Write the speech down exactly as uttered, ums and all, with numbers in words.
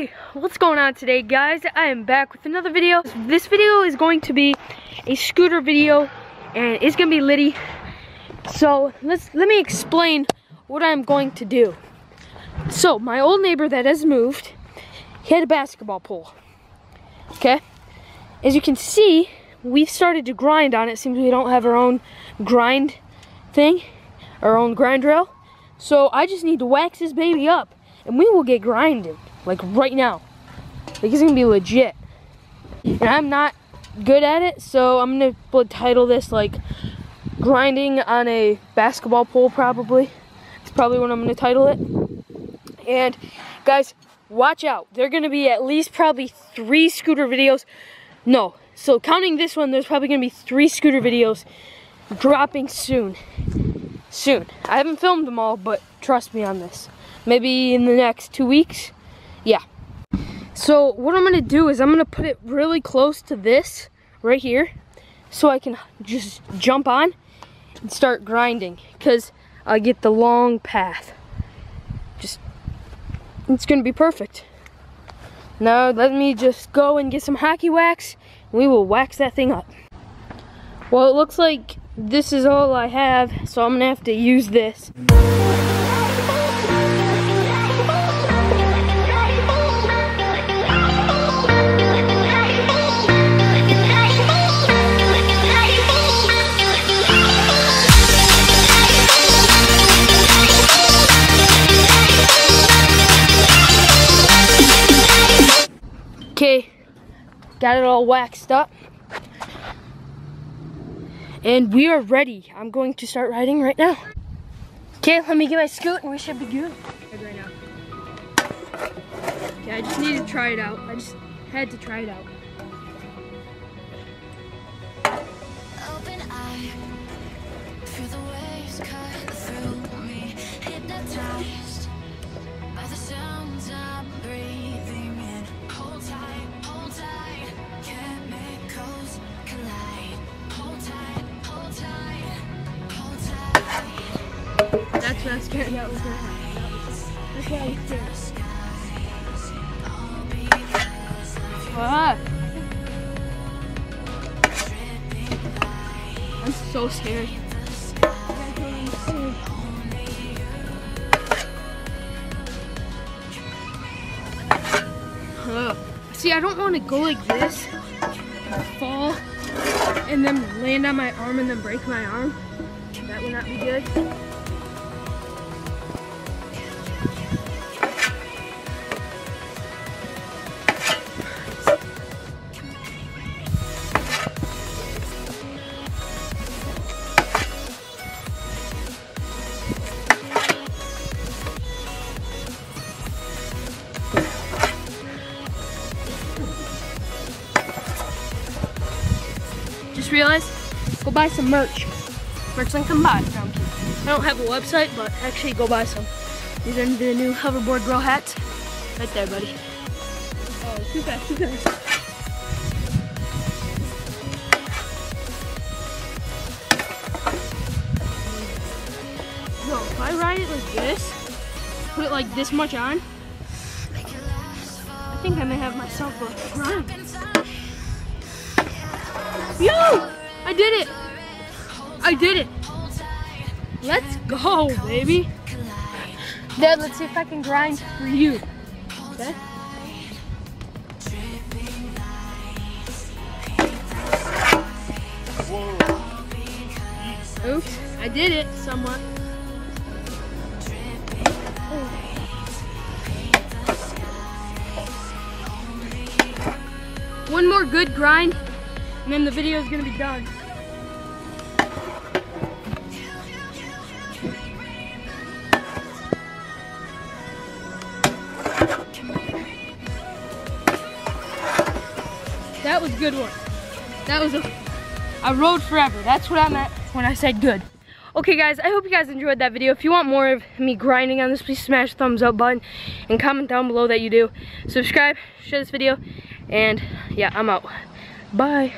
Hey, what's going on today, guys? I am back with another video. This video is going to be a scooter video and it's gonna be litty. So let's let me explain what I'm going to do. So my old neighbor that has moved, he had a basketball pole. Okay, as you can see, we've started to grind on it. Seems we don't have our own grind thing, our own grind rail. So I just need to wax this baby up and we will get grinding. Like right now. Like it's gonna be legit. And I'm not good at it, so I'm gonna title this like grinding on a basketball pole probably. It's probably what I'm gonna title it. And guys, watch out. There are gonna be at least probably three scooter videos. No, so counting this one, there's probably gonna be three scooter videos dropping soon. Soon. I haven't filmed them all, but trust me on this. Maybe in the next two weeks. Yeah, so what I'm gonna do is I'm gonna put it really close to this right here so I can just jump on and start grinding, because I get the long path. Just it's gonna be perfect. Now let me just go and get some hockey wax and we will wax that thing up. Well, it looks like this is all I have, so I'm gonna have to use this. Okay, got it all waxed up and we are ready. I'm going to start riding right now. Okay, let me get my scoot and we should be good right now. Okay, I just need to try it out. I just had to try it out. Open eye, feel the waves cut through me, hypnotized by the sounds I'm breathing. That's what I was scared that was going to happen. That's what I was scared. Fuck! I'm so scared. Ugh. See, I don't want to go like this and fall and then land on my arm and then break my arm. That would not be good. Just realized, go buy some merch. Merch link can buy. No, I don't have a website, but actually go buy some. These are the new hoverboard girl hats. Right there, buddy. Oh, too fast, too fast. No, if I ride it like this, put it like this much on, I think I may have myself a grind. Yo! I did it! I did it! Let's go, baby! Dad, let's see if I can grind for you. Okay? Oops, I did it somewhat. One more good grind. And then the video is going to be done. That was a good one. That was a... I rode forever. That's what I meant when I said good. Okay guys, I hope you guys enjoyed that video. If you want more of me grinding on this, please smash the thumbs up button and comment down below that you do. Subscribe, share this video, and yeah, I'm out. Bye.